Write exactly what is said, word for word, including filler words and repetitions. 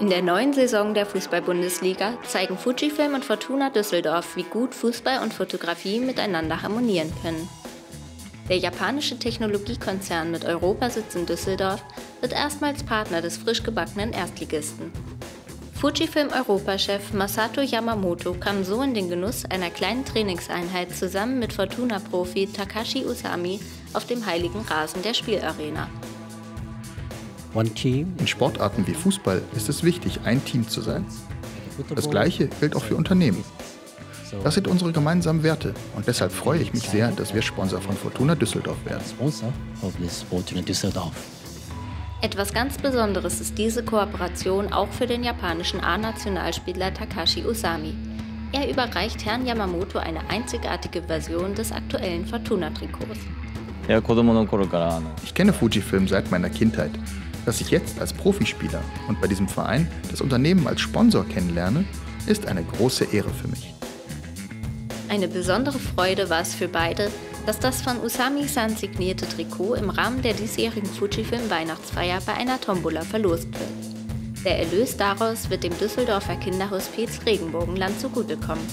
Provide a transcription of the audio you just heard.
In der neuen Saison der Fußball-Bundesliga zeigen Fujifilm und Fortuna Düsseldorf, wie gut Fußball und Fotografie miteinander harmonieren können. Der japanische Technologiekonzern mit Europasitz in Düsseldorf wird erstmals Partner des frisch gebackenen Erstligisten. Fujifilm-Europachef Masato Yamamoto kam so in den Genuss einer kleinen Trainingseinheit zusammen mit Fortuna-Profi Takashi Usami auf dem heiligen Rasen der Spielarena. In Sportarten wie Fußball ist es wichtig, ein Team zu sein. Das Gleiche gilt auch für Unternehmen. Das sind unsere gemeinsamen Werte und deshalb freue ich mich sehr, dass wir Sponsor von Fortuna Düsseldorf werden. Etwas ganz Besonderes ist diese Kooperation auch für den japanischen A-Nationalspieler Takashi Usami. Er überreicht Herrn Yamamoto eine einzigartige Version des aktuellen Fortuna-Trikots. Ich kenne Fujifilm seit meiner Kindheit. Dass ich jetzt als Profispieler und bei diesem Verein das Unternehmen als Sponsor kennenlerne, ist eine große Ehre für mich. Eine besondere Freude war es für beide, dass das von Usami-san signierte Trikot im Rahmen der diesjährigen Fujifilm-Weihnachtsfeier bei einer Tombola verlost wird. Der Erlös daraus wird dem Düsseldorfer Kinderhospiz Regenbogenland zugutekommen.